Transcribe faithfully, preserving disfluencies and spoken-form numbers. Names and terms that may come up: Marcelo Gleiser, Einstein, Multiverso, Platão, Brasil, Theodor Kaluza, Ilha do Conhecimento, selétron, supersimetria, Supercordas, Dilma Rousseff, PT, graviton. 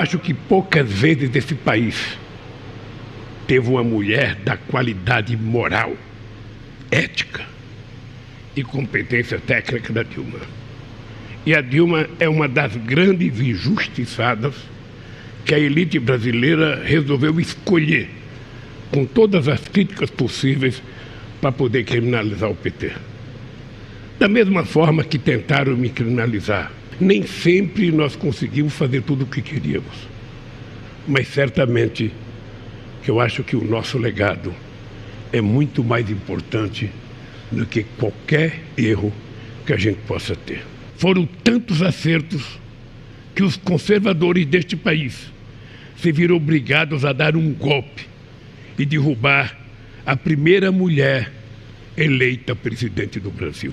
Acho que poucas vezes esse país teve uma mulher da qualidade moral, ética e competência técnica da Dilma. E a Dilma é uma das grandes injustiçadas que a elite brasileira resolveu escolher, com todas as críticas possíveis, para poder criminalizar o P T. Da mesma forma que tentaram me criminalizar. Nem sempre nós conseguimos fazer tudo o que queríamos, mas certamente que eu acho que o nosso legado é muito mais importante do que qualquer erro que a gente possa ter. Foram tantos acertos que os conservadores deste país se viram obrigados a dar um golpe e derrubar a primeira mulher eleita presidente do Brasil.